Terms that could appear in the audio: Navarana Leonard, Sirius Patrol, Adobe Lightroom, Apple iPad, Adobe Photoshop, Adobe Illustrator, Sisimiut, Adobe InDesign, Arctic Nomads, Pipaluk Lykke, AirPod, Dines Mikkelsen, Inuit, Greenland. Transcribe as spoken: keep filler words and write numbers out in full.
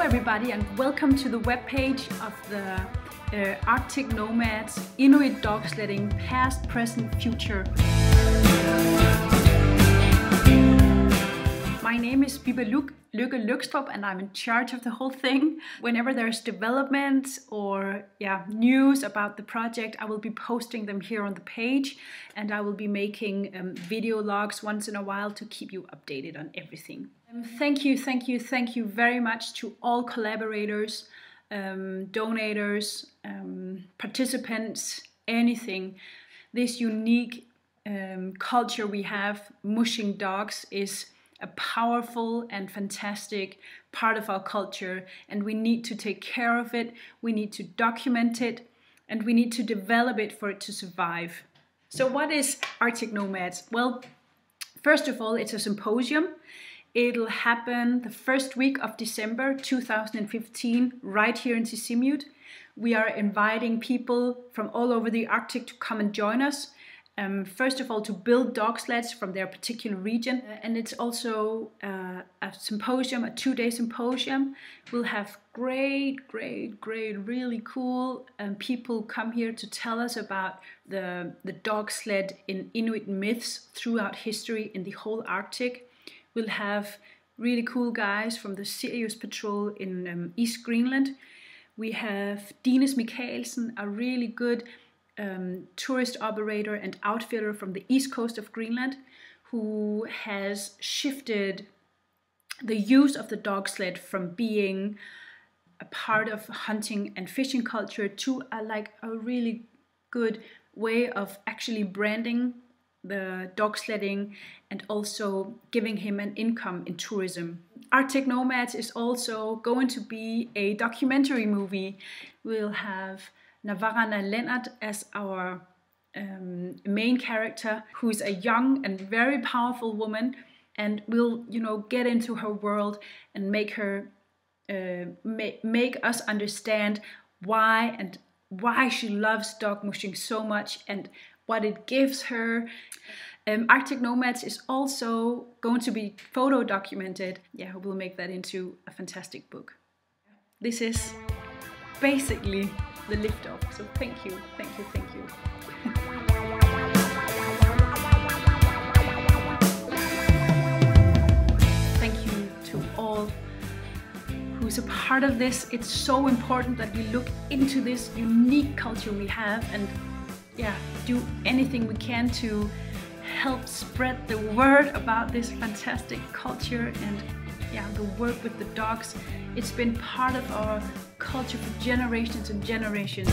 Hello everybody and welcome to the webpage of the uh, Arctic Nomads Inuit Dog Sledding Past, Present, Future. My name is Pipaluk Lykke and I'm in charge of the whole thing. Whenever there's developments or yeah, news about the project, I will be posting them here on the page, and I will be making um, video logs once in a while to keep you updated on everything. Um, thank you, thank you, thank you very much to all collaborators, um, donators, um, participants, anything. This unique um, culture we have, mushing dogs, is a powerful and fantastic part of our culture, and we need to take care of it, we need to document it, and we need to develop it for it to survive. So what is Arctic Nomads? Well, first of all, it's a symposium. It'll happen the first week of December two thousand fifteen right here in Sisimiut. We are inviting people from all over the Arctic to come and join us. Um, first of all, to build dog sleds from their particular region. And it's also uh, a symposium, a two-day symposium. We'll have great, great, great, really cool um, people come here to tell us about the, the dog sled in Inuit myths throughout history in the whole Arctic. We'll have really cool guys from the Sirius Patrol in um, East Greenland. We have Dines Mikkelsen, a really good Um, tourist operator and outfitter from the east coast of Greenland, who has shifted the use of the dog sled from being a part of hunting and fishing culture to a, like a really good way of actually branding the dog sledding and also giving him an income in tourism. Arctic Nomads is also going to be a documentary movie. We'll have Navarana Leonard as our um, main character, who's a young and very powerful woman, and we'll, you know, get into her world and make her uh, ma make us understand why and why she loves dog mushing so much and what it gives her. Um, Arctic Nomads is also going to be photo documented. Yeah, we'll make that into a fantastic book. This is basically the liftoff. So thank you, thank you, thank you. Thank you to all who's a part of this. It's so important that we look into this unique culture we have and yeah, do anything we can to help spread the word about this fantastic culture and yeah, the work with the dogs. It's been part of our culture for generations and generations.